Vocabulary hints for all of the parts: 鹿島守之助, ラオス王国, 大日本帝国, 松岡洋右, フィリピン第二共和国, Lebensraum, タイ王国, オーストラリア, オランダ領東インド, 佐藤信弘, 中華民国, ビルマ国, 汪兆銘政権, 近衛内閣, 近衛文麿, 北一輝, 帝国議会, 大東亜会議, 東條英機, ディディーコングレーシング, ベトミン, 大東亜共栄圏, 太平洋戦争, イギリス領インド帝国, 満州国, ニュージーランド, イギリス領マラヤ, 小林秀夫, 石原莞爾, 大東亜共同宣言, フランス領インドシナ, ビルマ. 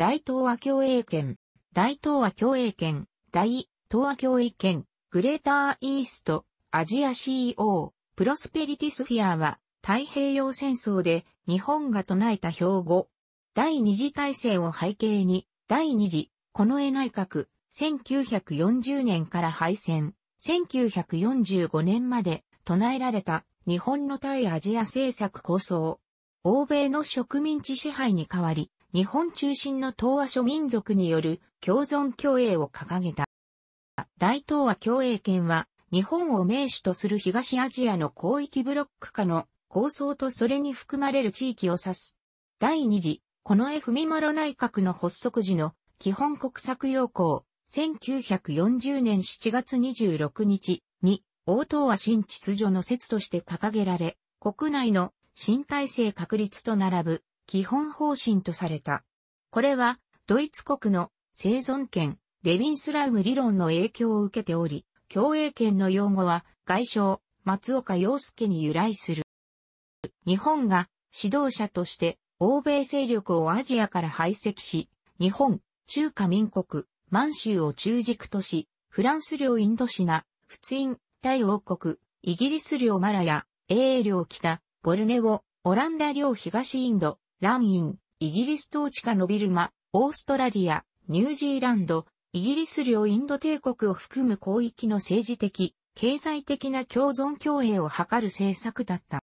大東亜共栄圏、大東亜共栄圏、大東亜共栄圏、グレーターイースト、アジア CO、プロスペリティスフィアは、太平洋戦争で日本が唱えた標語。第二次大戦を背景に、第二次、近衛内閣、1940年から敗戦、1945年まで唱えられた日本の対アジア政策構想。欧米の植民地支配に代わり、日本中心の東亜諸民族による共存共栄を掲げた。大東亜共栄圏は、日本を盟主とする東アジアの広域ブロック化の構想とそれに含まれる地域を指す。第二次、近衛文麿内閣の発足時の基本国策要項、1940年7月26日に、大東亜新秩序の説として掲げられ、国内の新体制確立と並ぶ基本方針とされた。これはドイツ国の生存権、Lebensraum理論の影響を受けており、共栄圏の用語は外相、松岡洋右に由来する。日本が指導者として欧米勢力をアジアから排斥し、日本、中華民国、満州を中軸とし、フランス領インドシナ、仏印、タイ王国、イギリス領マラヤ、英領北、ボルネオ、オランダ領東インド、蘭印、イギリス統治下のビルマ、オーストラリア、ニュージーランド、イギリス領インド帝国を含む広域の政治的、経済的な共存共栄を図る政策だった。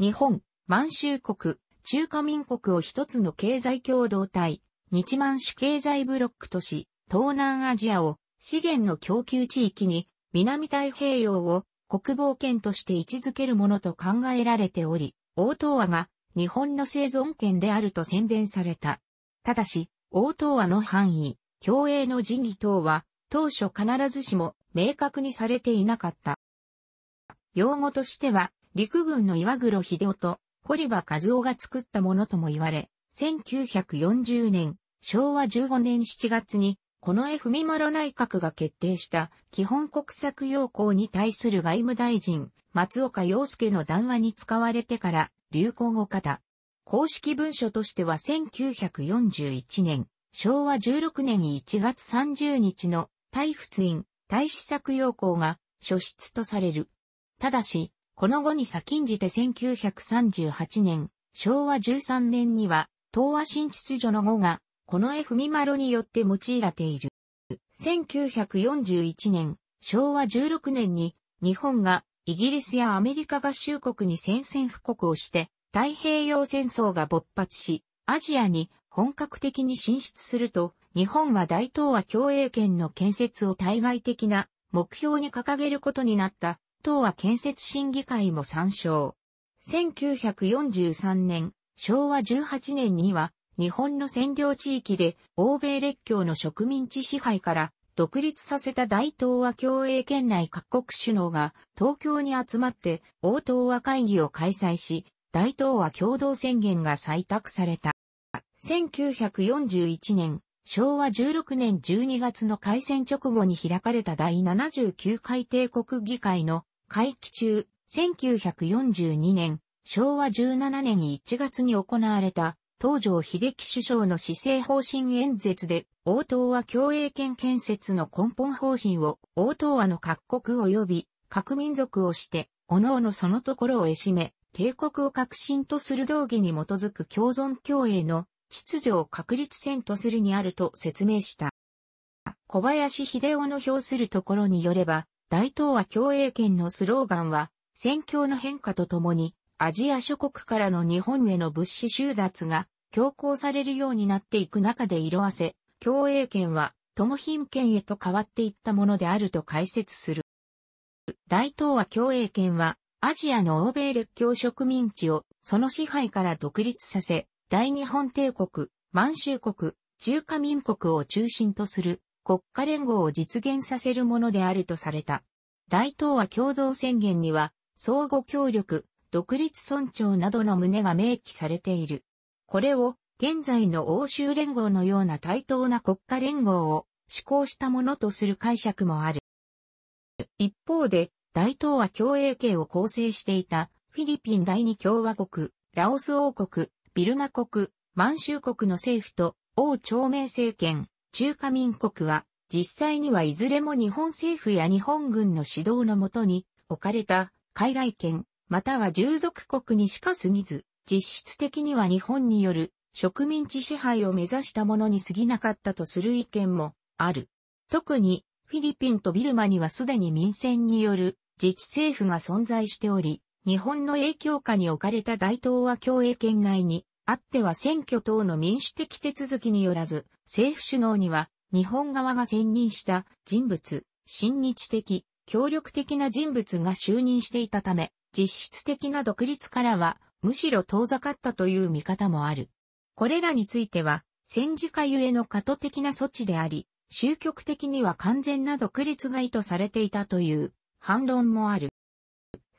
日本、満州国、中華民国を一つの経済共同体、日満主経済ブロックとし、東南アジアを資源の供給地域に、南太平洋を国防圏として位置づけるものと考えられており、大東亜が日本の生存圏であると宣伝された。ただし、大東亜の範囲、共栄の時期等は、当初必ずしも明確にされていなかった。用語としては、陸軍の岩黒秀夫と堀場一夫が作ったものとも言われ、1940年、昭和15年7月に、近衛文麿内閣が決定した基本国策要項に対する外務大臣、松岡洋右の談話に使われてから流行語化だ。公式文書としては1941年、昭和16年1月30日の対仏印、対施策要項が初出とされる。ただし、この後に先んじて1938年、昭和13年には東亜新秩序の語が近衛文麿によって用いられている。1941年、昭和16年に日本がイギリスやアメリカ合衆国に宣戦布告をして太平洋戦争が勃発し、アジアに本格的に進出すると、日本は大東亜共栄圏の建設を対外的な目標に掲げることになった東亜建設審議会も参照。1943年、昭和18年には、日本の占領地域で欧米列強の植民地支配から独立させた大東亜共栄圏内各国首脳が東京に集まって大東亜会議を開催し、大東亜共同宣言が採択された。1941年、昭和16年12月の開戦直後に開かれた第79回帝国議会の会期中、1942年、昭和17年1月に行われた東條英機首相の施政方針演説で、大東亜共栄圏建設の根本方針を、大東亜の各国及び各民族をして、各々そのところを得しめ、帝国を核心とする道義に基づく共存共栄の秩序を確立せんとするにあると説明した。小林秀夫の評するところによれば、大東亜共栄圏のスローガンは、戦況の変化とともに、アジア諸国からの日本への物資収奪が強行されるようになっていく中で色あせ、共栄圏は共貧圏へと変わっていったものであると解説する。大東亜共栄圏はアジアの欧米列強植民地をその支配から独立させ、大日本帝国、満州国、中華民国を中心とする国家連合を実現させるものであるとされた。大東亜共同宣言には相互協力、独立尊重などの旨が明記されている。これを現在の欧州連合のような対等な国家連合を施行したものとする解釈もある。一方で、大東亜共栄圏を構成していたフィリピン第二共和国、ラオス王国、ビルマ国、満州国の政府と王朝明政権、中華民国は、実際にはいずれも日本政府や日本軍の指導のもとに置かれた傀儡権、または従属国にしか過ぎず、実質的には日本による植民地支配を目指したものに過ぎなかったとする意見もある。特にフィリピンとビルマにはすでに民選による自治政府が存在しており、日本の影響下に置かれた大東亜共栄圏内にあっては選挙等の民主的手続きによらず、政府首脳には日本側が選任した人物、親日的、協力的な人物が就任していたため、実質的な独立からはむしろ遠ざかったという見方もある。これらについては、戦時下ゆえの過渡的な措置であり、終局的には完全な独立が意図されていたという反論もある。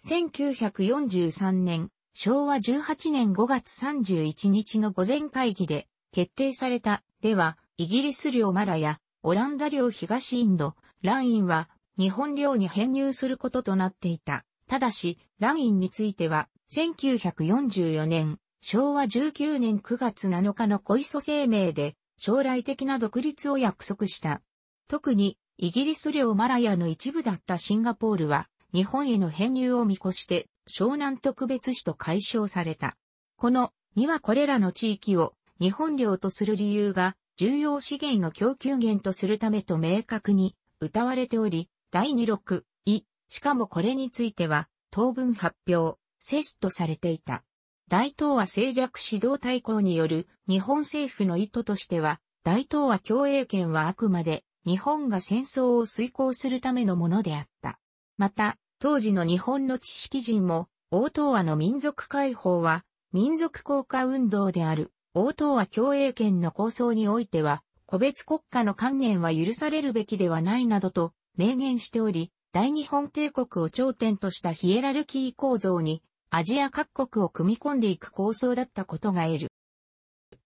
1943年、昭和18年5月31日の御前会議で決定された、では、イギリス領マラやオランダ領東インド、ラインは日本領に編入することとなっていた。ただし、ラインについては、1944年、昭和19年9月7日の小磯声明で、将来的な独立を約束した。特に、イギリス領マラヤの一部だったシンガポールは、日本への編入を見越して、湘南特別市と改称された。この、にはこれらの地域を、日本領とする理由が、重要資源の供給源とするためと明確に、謳われており、第26位、しかもこれについては、当分発表、セスとされていた。大東亜政略指導大綱による日本政府の意図としては、大東亜共栄圏はあくまで日本が戦争を遂行するためのものであった。また、当時の日本の知識人も、大東亜の民族解放は、民族降下運動である、大東亜共栄圏の構想においては、個別国家の観念は許されるべきではないなどと明言しており、大日本帝国を頂点としたヒエラルキー構造に、アジア各国を組み込んでいく構想だったことが得る。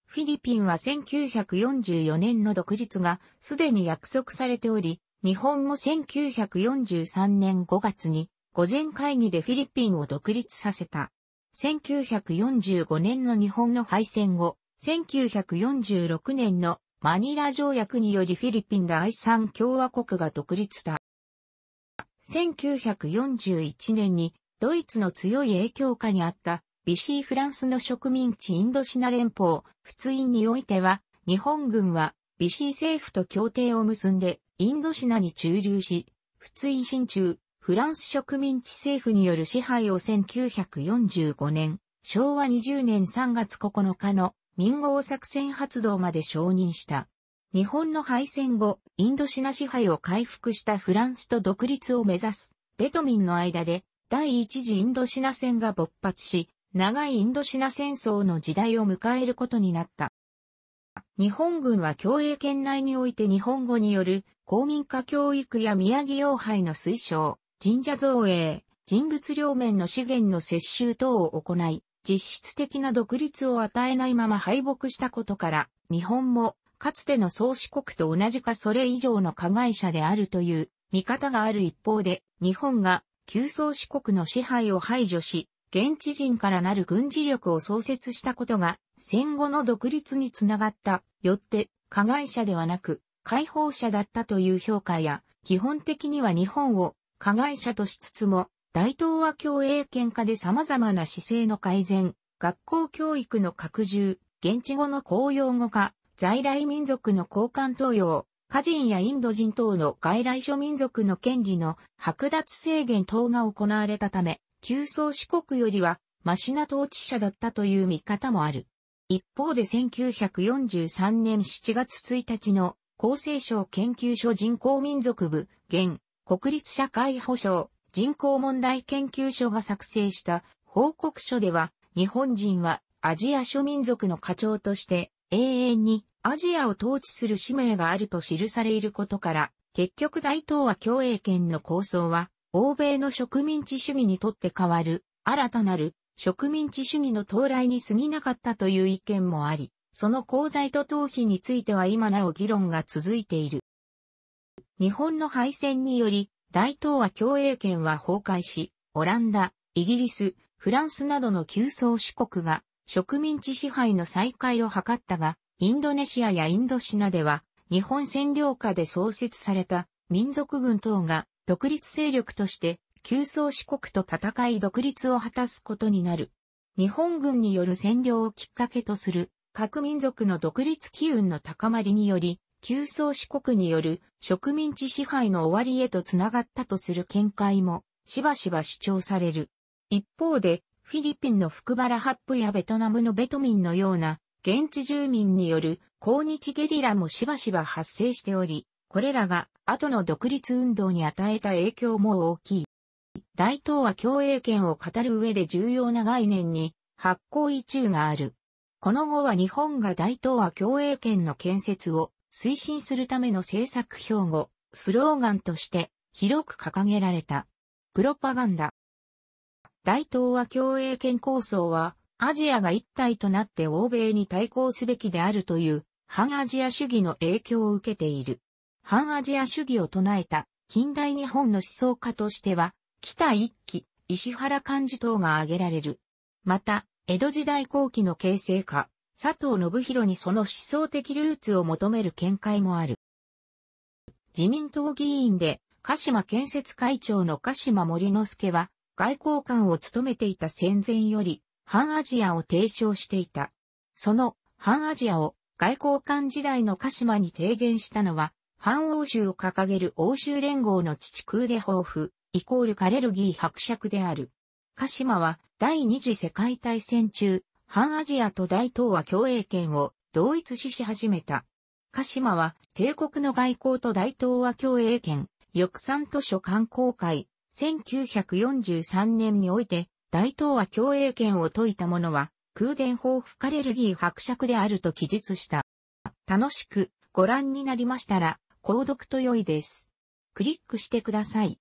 フィリピンは1944年の独立がすでに約束されており、日本も1943年5月に御前会議でフィリピンを独立させた。1945年の日本の敗戦後、1946年のマニラ条約によりフィリピン第三共和国が独立した。1941年にドイツの強い影響下にあった、ビシーフランスの植民地インドシナ連邦、仏印においては、日本軍は、ビシー政府と協定を結んで、インドシナに駐留し、仏印進駐、フランス植民地政府による支配を1945年、昭和20年3月9日の民号作戦発動まで承認した。日本の敗戦後、インドシナ支配を回復したフランスと独立を目指す、ベトミンの間で、第一次インドシナ戦が勃発し、長いインドシナ戦争の時代を迎えることになった。日本軍は共栄圏内において日本語による公民化教育や宮城洋拝の推奨、神社造営、人物両面の資源の接収等を行い、実質的な独立を与えないまま敗北したことから、日本もかつての宗主国と同じかそれ以上の加害者であるという見方がある一方で、日本が旧宗主国の支配を排除し、現地人からなる軍事力を創設したことが、戦後の独立につながった、よって、加害者ではなく、解放者だったという評価や、基本的には日本を加害者としつつも、大東亜共栄圏下で様々な姿勢の改善、学校教育の拡充、現地語の公用語化、在来民族の交換登用、華人やインド人等の外来諸民族の権利の剥奪制限等が行われたため、旧宗主国よりはマシな統治者だったという見方もある。一方で1943年7月1日の厚生省研究所人口民族部、現国立社会保障人口問題研究所が作成した報告書では、日本人はアジア諸民族の家長として永遠にアジアを統治する使命があると記されいることから、結局大東亜共栄圏の構想は、欧米の植民地主義にとって変わる、新たなる植民地主義の到来に過ぎなかったという意見もあり、その功罪と逃避については今なお議論が続いている。日本の敗戦により、大東亜共栄圏は崩壊し、オランダ、イギリス、フランスなどの旧宗主国が植民地支配の再開を図ったが、インドネシアやインドシナでは、日本占領下で創設された民族軍等が独立勢力として、旧宗主国と戦い独立を果たすことになる。日本軍による占領をきっかけとする各民族の独立機運の高まりにより、旧宗主国による植民地支配の終わりへとつながったとする見解もしばしば主張される。一方で、フィリピンのフクバラハップやベトナムのベトミンのような現地住民による抗日ゲリラもしばしば発生しており、これらが後の独立運動に与えた影響も大きい。大東亜共栄圏を語る上で重要な概念に発行意中がある。この後は日本が大東亜共栄圏の建設を推進するための政策標語、スローガンとして広く掲げられた。プロパガンダ。大東亜共栄圏構想はアジアが一体となって欧米に対抗すべきであるという反アジア主義の影響を受けている。反アジア主義を唱えた近代日本の思想家としては北一輝、石原莞爾等が挙げられる。また、江戸時代後期の形成家、佐藤信弘にその思想的ルーツを求める見解もある。自民党議員で、鹿島建設会長の鹿島守之助は、外交官を務めていた戦前より、反アジアを提唱していた。その反アジアを外交官時代の鹿島に提言したのは、反欧州を掲げる欧州連合のチチクーデホーフ。=カレルギー伯爵である。鹿島は第二次世界大戦中、反アジアと大東亜共栄圏を同一視し始めた。鹿島は帝国の外交と大東亜共栄圏、翼賛図書館公開、1943年において大東亜共栄圏を説いた者は、クーデンホーフ・カレルギー伯爵であると記述した。楽しくご覧になりましたら、購読と良いです。クリックしてください。